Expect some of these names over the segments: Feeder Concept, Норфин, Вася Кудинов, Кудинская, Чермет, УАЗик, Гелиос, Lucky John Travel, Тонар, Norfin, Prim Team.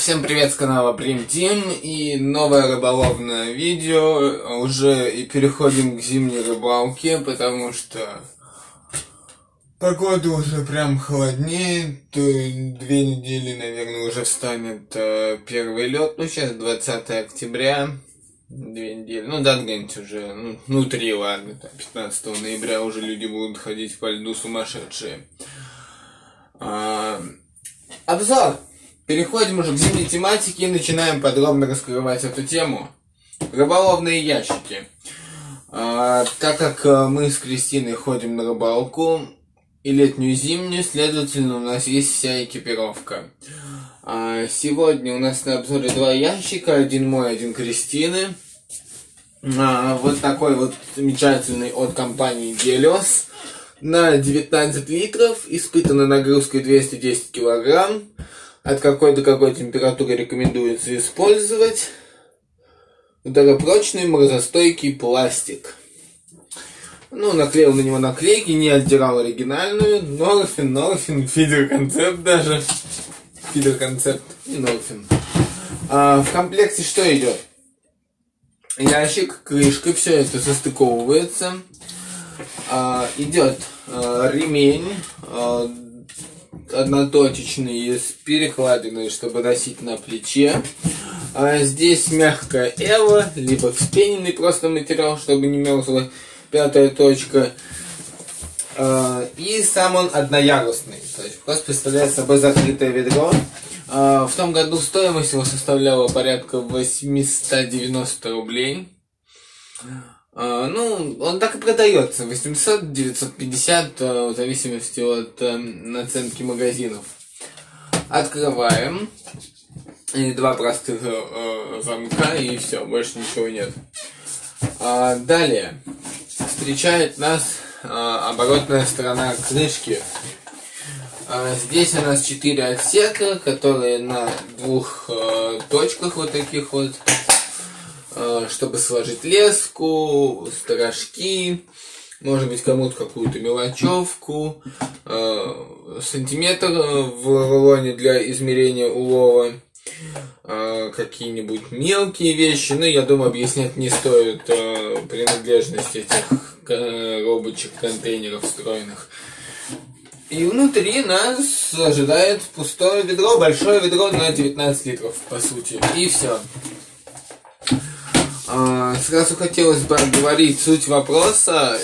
Всем привет с канала Prim Team, и новое рыболовное видео. Уже и переходим к зимней рыбалке, потому что погода уже прям холоднее. Две недели, наверное, уже станет первый лед. Ну, сейчас 20 октября, две недели. Ну, да, где-нибудь уже, ну, три, ладно. 15 ноября уже люди будут ходить по льду сумасшедшие. Обзор! Переходим уже к зимней тематике и начинаем подробно раскрывать эту тему. Рыболовные ящики. Так как мы с Кристиной ходим на рыбалку, и летнюю, и зимнюю, следовательно, у нас есть вся экипировка. Сегодня у нас на обзоре два ящика, один мой, один Кристины. Вот такой вот замечательный от компании Гелиос. На 19 литров, испытана нагрузкой 210 килограмм. От какой до какой температуры рекомендуется использовать. Ударопрочный морозостойкий пластик. Ну, наклеил на него наклейки, не отдирал оригинальную. Норфин, Feeder Concept даже. Feeder Concept и Norfin. В комплекте что идет? Ящик, крышка, все это состыковывается. Идет ремень. Одноточечный с перекладиной, чтобы носить на плече. Здесь мягкая эва, либо вспененный просто материал, чтобы не мерзла. Пятая точка. И сам он одноярусный, то есть просто представляет собой закрытое ведро. В том году стоимость его составляла порядка 890 рублей. Ну, он так и продается, 800-950, в зависимости от наценки магазинов. Открываем, и два простых замка, и все, больше ничего нет. Далее, встречает нас оборотная сторона крышки. Здесь у нас 4 отсека, которые на двух точках вот таких вот. Чтобы сложить леску, сторожки, может быть, кому-то какую-то мелочевку, сантиметр в рулоне для измерения улова, какие-нибудь мелкие вещи. Ну, я думаю, объяснять не стоит принадлежность этих коробочек, контейнеров встроенных. И внутри нас ожидает пустое ведро, большое ведро на 19 литров, по сути, и все. Сразу хотелось бы обговорить суть вопроса,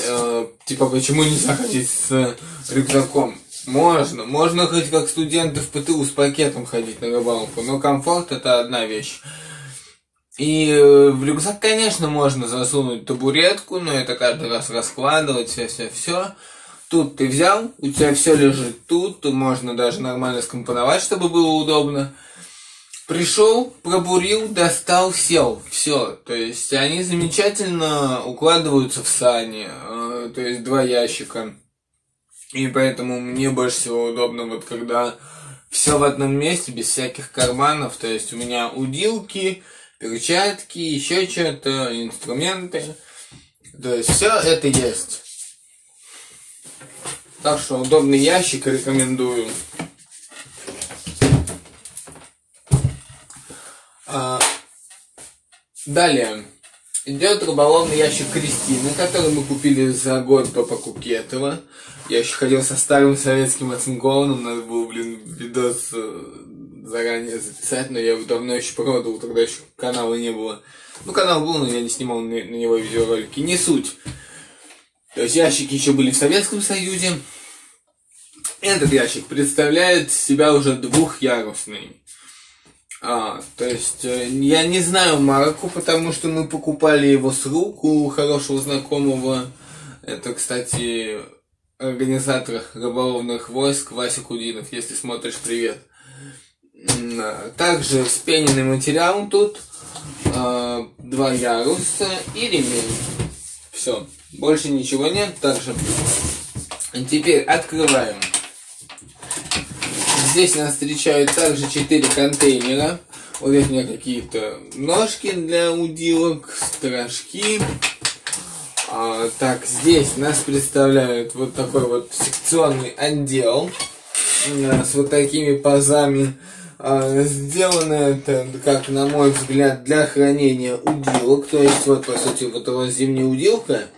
типа, почему нельзя ходить с рюкзаком. Можно хоть как студенты в ПТУ с пакетом ходить на рыбалку, но комфорт — это одна вещь. И в рюкзак, конечно, можно засунуть табуретку, но это каждый раз раскладывать, все. Тут ты взял, у тебя все лежит тут, можно даже нормально скомпоновать, чтобы было удобно. Пришел, пробурил, достал, сел. Все. То есть они замечательно укладываются в сани. То есть два ящика. И поэтому мне больше всего удобно, вот когда все в одном месте, без всяких карманов. То есть у меня удилки, перчатки, еще что-то, инструменты. То есть все это есть. Так что удобный ящик, рекомендую. Далее идет рыболовный ящик Кристины, который мы купили за год до покупки этого. Я еще ходил со старым советским оцинкованным, надо было, видос заранее записать, но я его давно еще продал, тогда еще канала не было. Ну, канал был, но я не снимал на него видеоролики, не суть. То есть ящики еще были в Советском Союзе. Этот ящик представляет себя уже двухъярусный. То есть я не знаю марку, потому что мы покупали его с рук у хорошего знакомого. Это, кстати, организатор рыболовных войск Вася Кудинов, если смотришь, привет. Также вспененный материал тут, два яруса и ремень. Все, больше ничего нет. Также теперь открываем. Здесь нас встречают также 4 контейнера. Вот здесь у меня какие-то ножки для удилок, сторожки. Так, здесь нас представляют вот такой вот секционный отдел с вот такими пазами. Сделано это, как на мой взгляд, для хранения уделок. То есть, вот, по сути, вот у вас зимняя уделка.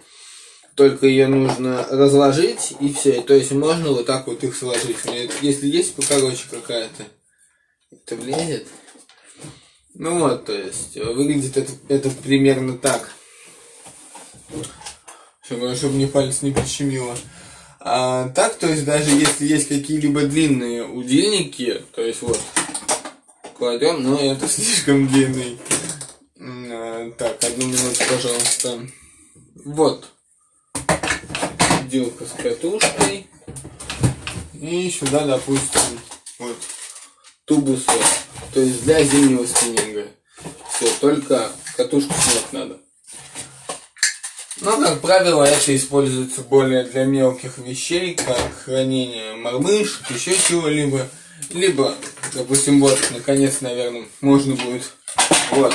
Только ее нужно разложить и все. То есть, можно вот так вот их сложить. Если есть покороче какая-то, это влезет. Ну вот, то есть, выглядит это примерно так. Чтобы мне палец не прищемило. А так, то есть, даже если есть какие-либо длинные удильники, то есть, вот, кладем, но это слишком длинный. Так, одну минуту, пожалуйста. Вот. Уделка с катушкой. И сюда, допустим, вот, тубусы. То есть, для зимнего спиннинга. Все, только катушку снять надо. Но, как правило, это используется более для мелких вещей, как хранение мормышек, еще чего-либо. Либо, допустим, вот, наконец, наверное, можно будет, вот,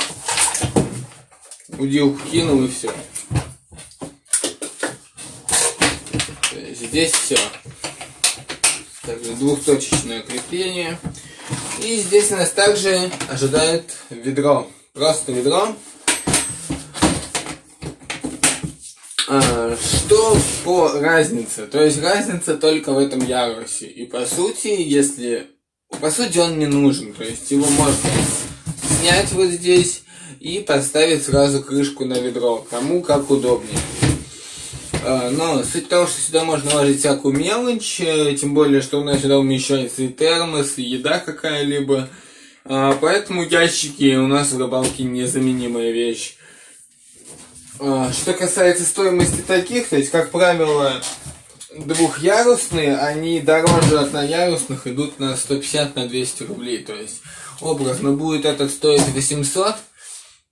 удилку кинул и все. Здесь все. Также двухточечное крепление. И здесь нас также ожидает ведро. Просто ведро. Что по разнице? То есть разница только в этом ярусе. И по сути, если... По сути, он не нужен. То есть его можно снять вот здесь и поставить сразу крышку на ведро. Кому как удобнее. Но суть в том, что сюда можно ложить всякую мелочь. Тем более, что у нас сюда умещается и термос, и еда какая-либо. Поэтому ящики у нас в рыбалке незаменимая вещь. Что касается стоимости таких, то есть, как правило, двухъярусные, они дороже одноярусных идут на 150-200 рублей. То есть, образно, будет этот стоить 800,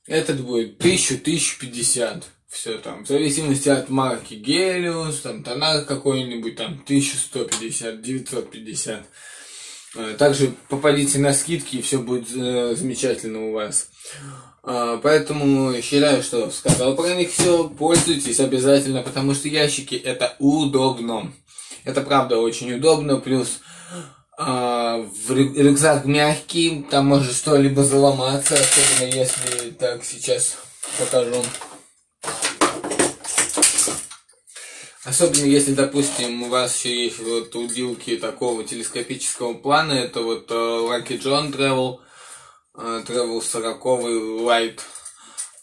этот будет 1000-1050. Все там, в зависимости от марки Гелиос, там, тонар какой-нибудь, там, 1150-950. Также попадите на скидки, и все будет замечательно у вас. Поэтому считаю, что сказал про них все. Пользуйтесь обязательно, потому что ящики — это удобно. Это правда очень удобно. Плюс рюкзак мягкий, там может что-либо заломаться, особенно если так сейчас покажу. Особенно если, допустим, у вас еще есть вот удилки такого телескопического плана. Это вот Lucky John Travel 40 Light.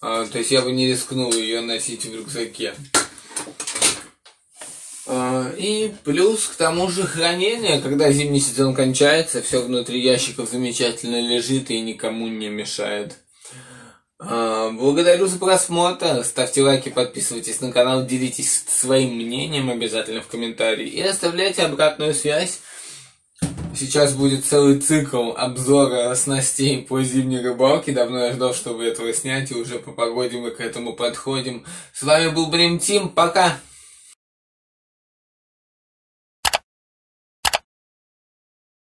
То есть я бы не рискнул ее носить в рюкзаке. И плюс к тому же хранение. Когда зимний сезон кончается, все внутри ящиков замечательно лежит и никому не мешает. Благодарю за просмотр, ставьте лайки, подписывайтесь на канал, делитесь своим мнением обязательно в комментарии и оставляйте обратную связь. Сейчас будет целый цикл обзора снастей по зимней рыбалке, давно я ждал, чтобы этого снять, и уже по погоде мы к этому подходим. С вами был Prim Team, пока!